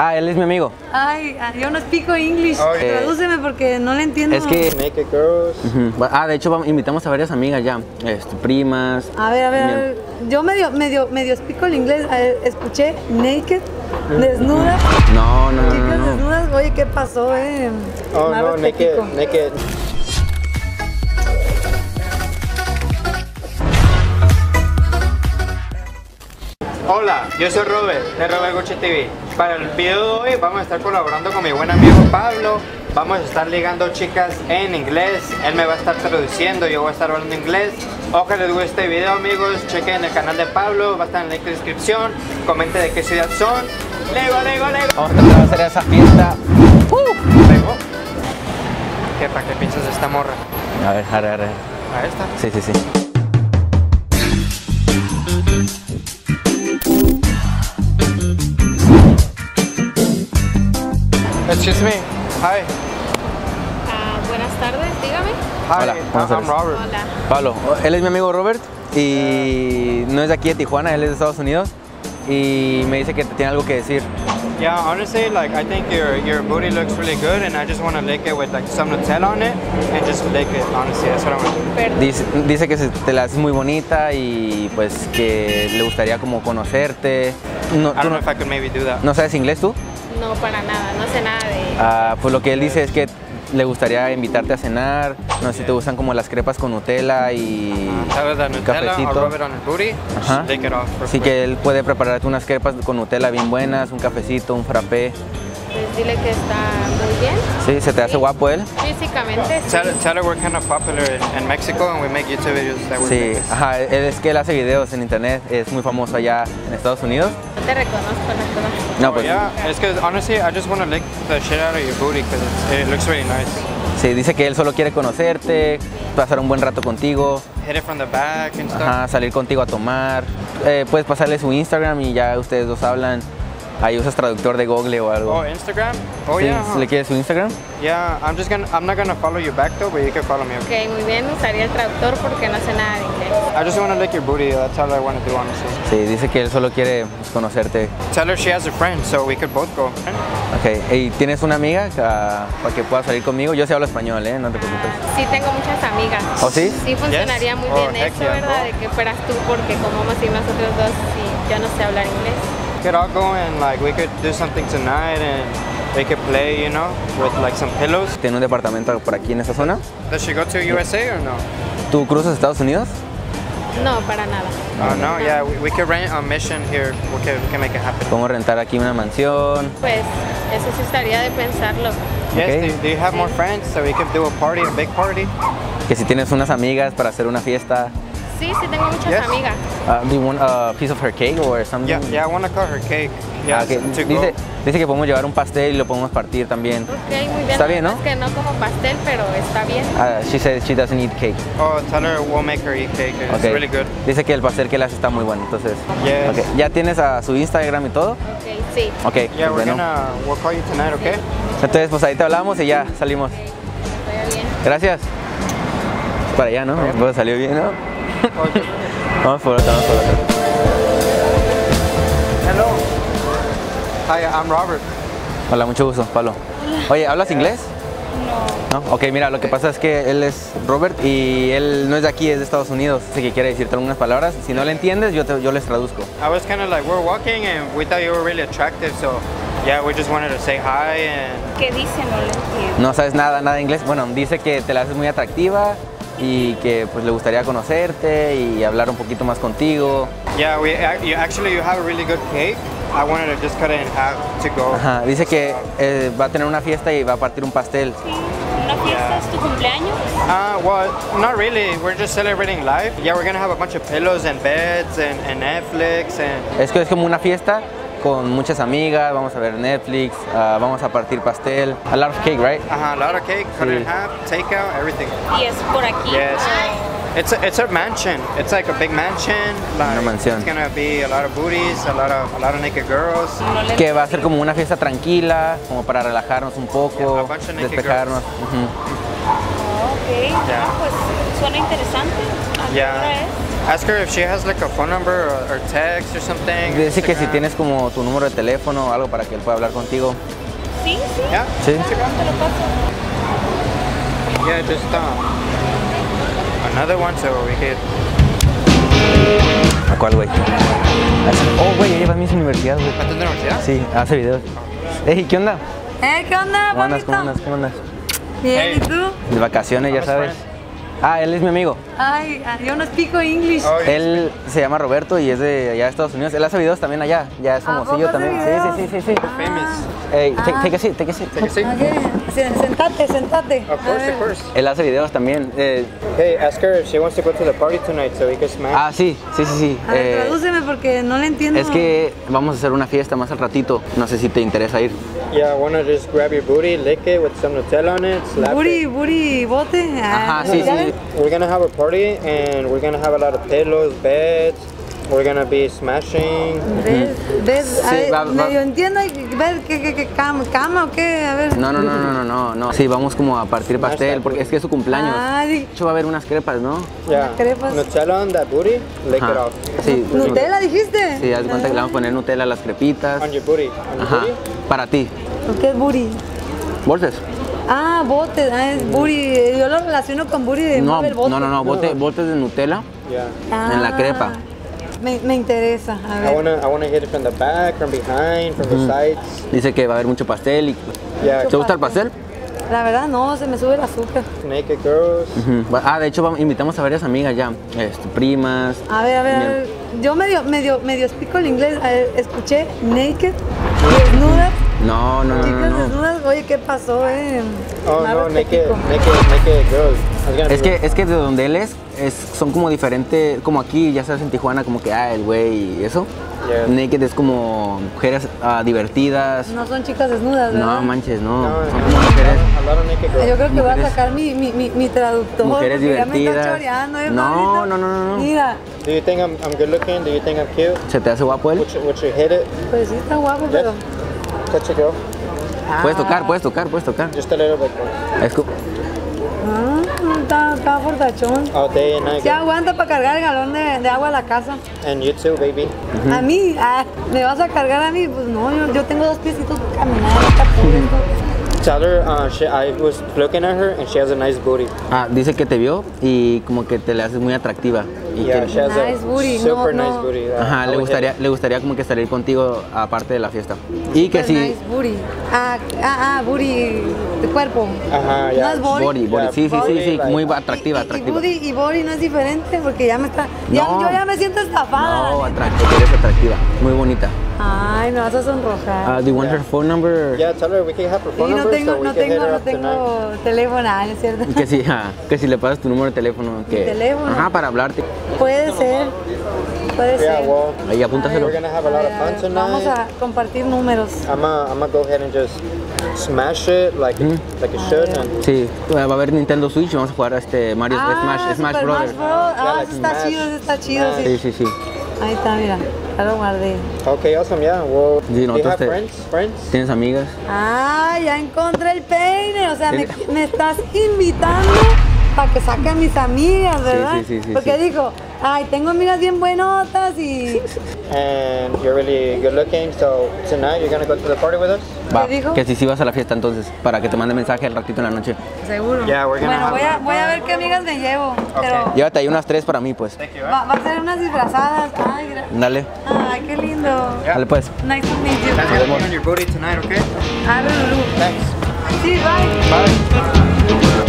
Ah, él es mi amigo. Ay, yo no speak English. Okay. Tradúceme porque no le entiendo. Es que... Make it girls. Ah, de hecho invitamos a varias amigas ya, primas. A ver. Yo medio explico el inglés. Escuché naked, desnuda. No. Chicas desnudas. Oye, ¿qué pasó, Oh, no, naked. Hola, yo soy Robert, de Robert Gucci TV. Para el video de hoy vamos a estar colaborando con mi buen amigo Pablo. Vamos a estar ligando chicas en inglés. Él me va a estar traduciendo, yo voy a estar hablando inglés. Ojalá les guste este video, amigos. Chequen el canal de Pablo, va a estar en la descripción. Comenten de qué ciudad son. Lego. Vamos a tratar de hacer esa fiesta. Lego. ¿Qué, para qué pinchas esta morra? A ver. ¿A esta? Sí. Excuse me. Hi. Buenas tardes, dígame. Hola, I'm Robert. Hola. Pablo, él es mi amigo Robert y no es de aquí de Tijuana, él es de Estados Unidos y me dice que tiene algo que decir. Yeah, honestly, like I think your booty looks really good and I just want to lick it with like some Nutella on it and just lick it. Honestly, that's what I want to do. Dice que te la haces muy bonita y pues que le gustaría como conocerte. No, I don't know if I could maybe do that. ¿No sabes inglés tú? No, para nada, no sé nada de... pues lo que él dice es que le gustaría invitarte a cenar, no sé si te gustan como las crepas con Nutella y un cafecito. Así que él puede prepararte unas crepas con Nutella bien buenas, un cafecito, un frappé. Pues dile que está muy bien. Sí, ¿se te hace guapo él? Físicamente, sí. Tell her we're kind of popular in Mexico and we make YouTube videos that we're famous. Sí, es que él hace videos en internet, es muy famoso allá en Estados Unidos. No te reconozco, No, pues... Yeah, it's because honestly, I just want to lick the shit out of your booty because it looks really nice. Sí, dice que él solo quiere conocerte, pasar un buen rato contigo. Hit it from the back and stuff. Ajá, salir contigo a tomar. Puedes pasarle su Instagram y ya ustedes dos hablan. Ahí usas traductor de Google o algo. Oh, Instagram? Oh, sí, yeah. ¿Le quieres su Instagram? Yeah, I'm not gonna follow you back though, but you can follow me. Okay, muy bien, usaría el traductor porque no sé nada de inglés. I just want to lick your booty, that's all I want to do, honestly. Sí, dice que él solo quiere conocerte. Tell her she has a friend, so we could both go. Okay, ¿y tienes una amiga para que pueda salir conmigo? Yo sí hablo español, no te preocupes. Sí, tengo muchas amigas. ¿Oh, sí? Sí, funcionaría muy bien eso, ¿verdad? De que fueras tú porque como vamos a ir nosotros dos y yo no sé hablar inglés. Could all go and like we could do something tonight and we could play, you know, with like some pillows. ¿Tiene un departamento por aquí en esta zona? Does she go to USA or no? ¿Tú cruzas Estados Unidos? No, para nada. Oh no, yeah, we could rent a mission here. We can make it happen. ¿Cómo rentar aquí una mansión? Pues eso sí estaría de pensarlo. Okay. Yes, do you have more friends so we could do a party, a big party? Que si tienes unas amigas para hacer una fiesta. Sí, tengo muchas amigas. Do you want a piece of her cake or something? Yeah, I want to cut her cake. Yeah, okay. Dice que podemos llevar un pastel y lo podemos partir también. Okay, muy bien. Está bien, ¿no? Es que no como pastel, pero está bien. She says she doesn't eat cake. Oh, tell her we'll make her eat cake. It's really good. Dice que el pastel que le hace está muy bueno, entonces. Yes. Okay. ¿Ya tienes a su Instagram y todo? Okay, sí. Okay. Yeah, we're gonna we'll call you tonight, okay? Entonces, pues ahí te hablamos y ya salimos. Okay. Está bien. Gracias. Para allá, ¿no? Pues salió bien, ¿no? Okay. Vamos por acá. Hello. Hi, I'm Robert. Hola, mucho gusto, Pablo. Oye, ¿hablas inglés? No. Ok, mira, lo que pasa es que él es Robert y él no es de aquí, es de Estados Unidos. Así que quiere decirte algunas palabras. Si no le entiendes, yo les traduzco. I was kind of like, we're walking and we thought you were really attractive, so... Yeah, we just wanted to say hi and... ¿Qué dice? No le entiendo. ¿No sabes nada de inglés? Bueno, dice que te la haces muy atractiva y que pues le gustaría conocerte y hablar un poquito más contigo. Yeah, you have a really good cake. I wanted to just cut it in half to go. Ajá, dice que va a tener una fiesta y va a partir un pastel. Sí. ¿Una fiesta? ¿Es tu cumpleaños? Well, not really. We're just celebrating life. Yeah, we're gonna have a bunch of pillows and beds and Netflix and... Es que es como una fiesta con muchas amigas, vamos a ver Netflix, vamos a partir pastel. A lot of cake, right? Ajá, a lot of cake, cut it in half, take out, everything. Y es por aquí. Yes. It's a mansion. It's like a big mansion. Like, una mansión. It's gonna be a lot of booties, a lot of naked girls. Que va a ser como una fiesta tranquila, como para relajarnos un poco, despejarnos. Ok, pues suena interesante. ¿A qué hora es? Ask her if she has like a phone number or text or something. Dice que si tienes como tu número de teléfono o algo para que él pueda hablar contigo. Sí, sí. Yeah. Sí. Te lo paso. Yeah, just another one so we could. ¿A cuál, güey? Oh, güey, ella va a mi universidad, güey. ¿A tu universidad? Sí, hace videos. Ey, ¿qué onda? ¿Qué onda, papito? ¿Cómo andas? Bien, ¿y tú? De vacaciones, ya sabes. Ah, él es mi amigo. Ay, yo no explico inglés. Él se llama Roberto y es de allá de Estados Unidos. Él hace videos también allá. Ya es famosillo también. Sí. Hey, take a seat. Sentate. Of course. Él hace videos también. Hey, ask her if she wants to go to the party tonight so we can smash. Ah, sí. A ver, tradúceme porque no le entiendo. Es que vamos a hacer una fiesta más al ratito. No sé si te interesa ir. Yeah, I wanna just grab your booty, lick it with some Nutella on it. Booty, bote. Ajá, sí. We're gonna have a party and we're gonna have a lot of pillows, beds. We're gonna be smashing. ¿Ves? Yo entiendo. ¿Cama o qué? A ver. No. Sí, vamos como a partir pastel porque es que es su cumpleaños. De hecho va a haber unas crepas, ¿no? Yeah. Crepas. Nutella on that booty, lick it off. Sí. ¿Nutella dijiste? Sí, haz cuenta que le vamos a poner Nutella a las crepitas. On your booty. Ajá. Para ti. ¿Qué es booty? Bolsas. Ah, botes, es booty. Yo lo relaciono con booty de Marvel. No, botes de Nutella en la crepa. Me interesa, a ver. I wanna hit it from the back, from behind, from the sides. Dice que va a haber mucho pastel. ¿Te gusta el pastel? La verdad no, se me sube el azúcar. Naked girls. Ah, de hecho invitamos a varias amigas ya, primas. A ver. Yo medio explico el inglés. A ver, escuché naked, desnuda. No. Chicas desnudas, oye, ¿qué pasó, No, naked girls. Es que de donde él es son como diferentes, como aquí, ya sabes, en Tijuana, como que, el güey y eso. Yeah. Naked es como mujeres divertidas. No son chicas desnudas, ¿verdad? No, manches, no. Son como mujeres. Yo creo que mujeres, voy a sacar mi traductor. Mujeres divertidas. Ya me está choreando, no. Mira. Do you think I'm good looking? Do you think I'm cute? ¿Se te hace guapo él? Would you hit it? Pues sí, está guapo, yes. Pero... Touch it, girl. Puedes tocar. Just a little bit. Está fortachón. Se aguanta para cargar el galón de agua a la casa. And you too, baby. A mí, ¿me vas a cargar a mí? Pues no, yo tengo dos piecitos para caminar. Tell her, I was looking at her and she has a nice booty. Dice que te vio y como que te le haces muy atractiva. Yeah, she has a nice booty. Super nice booty. Ajá, le gustaría como que salir contigo aparte de la fiesta. Y que sí. Nice booty. Booty de cuerpo. Ajá, ya. No es body. Body. Yeah, sí, like, muy atractiva. Y body no es diferente porque ya me está. Yo ya me siento estafada. No, eres atractiva, muy bonita. Ay, me vas a sonrojar. Do you want her phone number? Yeah, tell her we can have her phone number. No tengo teléfono, ¿es cierto? Que si le pasas tu número de teléfono. ¿Mi teléfono? Ajá, para hablarte. Puede ser. Well, ahí apúntaselo. Vamos a compartir números. I'm gonna go ahead and just smash it like it should. Sí, va a haber Nintendo Switch, vamos a jugar a este Mario Smash Bros. Está chido. Sí. Ahí está, mira, ya lo guardé. Ok, awesome, ya. Yeah. Well, ¿Tienes friends? ¿Tienes amigas? Ya encontré el peine, o sea, me estás invitando para que saque a mis amigas, ¿verdad? Sí. Porque dijo, tengo amigas bien buenotas y... And you're really good looking, so tonight you're gonna go to the party with us? Va, que si vas a la fiesta entonces, para que te mande mensaje al ratito en la noche. Seguro. Yeah, bueno, voy a ver qué amigas me llevo. Pero... Llévate ahí unas 3 para mí, pues. Thank you, va a ser unas disfrazadas. Ay, gracias. Dale. Ay, qué lindo. Yeah. Dale, pues. Nice to meet you. Thanks for being on your booty tonight, okay? Thanks. Sí, bye. Bye.